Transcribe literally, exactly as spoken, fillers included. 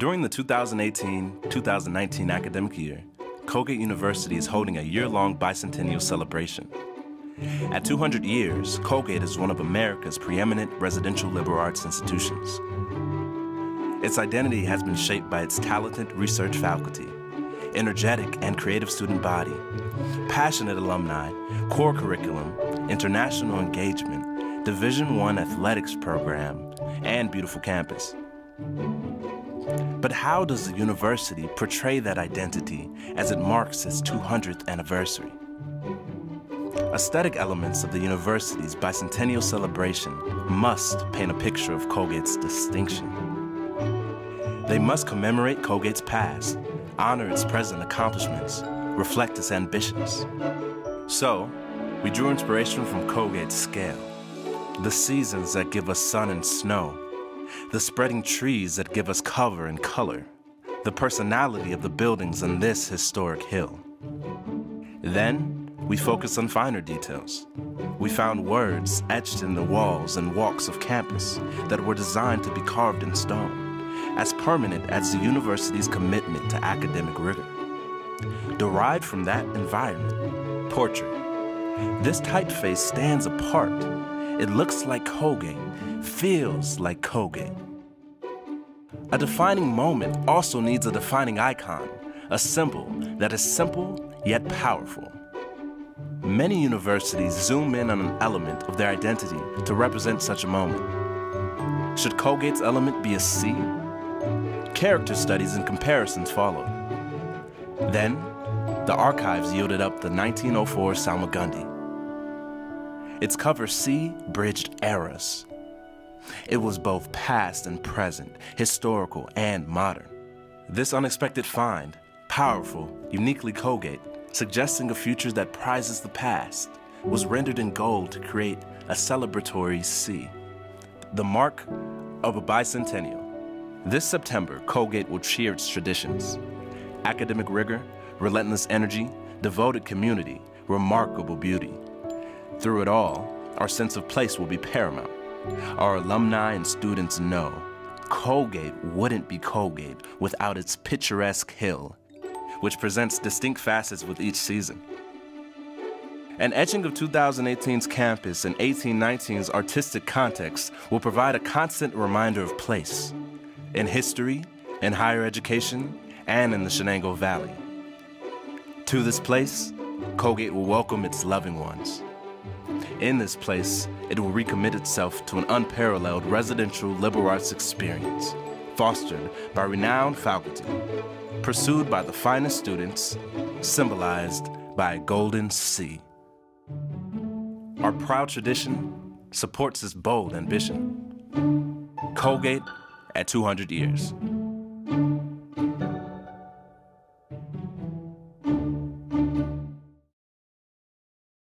During the two thousand eighteen two thousand nineteen academic year, Colgate University is holding a year-long bicentennial celebration. At two hundred years, Colgate is one of America's preeminent residential liberal arts institutions. Its identity has been shaped by its talented research faculty, energetic and creative student body, passionate alumni, core curriculum, international engagement, Division one athletics program, and beautiful campus. But how does the university portray that identity as it marks its two hundredth anniversary? Aesthetic elements of the university's bicentennial celebration must paint a picture of Colgate's distinction. They must commemorate Colgate's past, honor its present accomplishments, reflect its ambitions. So, we drew inspiration from Colgate's scale, the seasons that give us sun and snow, the spreading trees that give us cover and color, the personality of the buildings on this historic hill. Then, we focused on finer details. We found words etched in the walls and walks of campus that were designed to be carved in stone, as permanent as the university's commitment to academic rigor. Derived from that environment, portrait. This typeface stands apart. It looks like Colgate, feels like Colgate. A defining moment also needs a defining icon, a symbol that is simple yet powerful. Many universities zoom in on an element of their identity to represent such a moment. Should Colgate's element be a C? Character studies and comparisons followed. Then, the archives yielded up the nineteen oh four Salmagundi. Its cover C bridged eras. It was both past and present, historical and modern. This unexpected find, powerful, uniquely Colgate, suggesting a future that prizes the past, was rendered in gold to create a celebratory C, the mark of a bicentennial. This September, Colgate will cheer its traditions. Academic rigor, relentless energy, devoted community, remarkable beauty. Through it all, our sense of place will be paramount. Our alumni and students know Colgate wouldn't be Colgate without its picturesque hill, which presents distinct facets with each season. An etching of two thousand eighteen's campus and eighteen nineteen's artistic context will provide a constant reminder of place. In history, in higher education, and in the Chenango Valley. To this place, Colgate will welcome its loving ones. In this place, it will recommit itself to an unparalleled residential liberal arts experience, fostered by renowned faculty, pursued by the finest students, symbolized by a golden C. Our proud tradition supports this bold ambition. Colgate at two hundred years.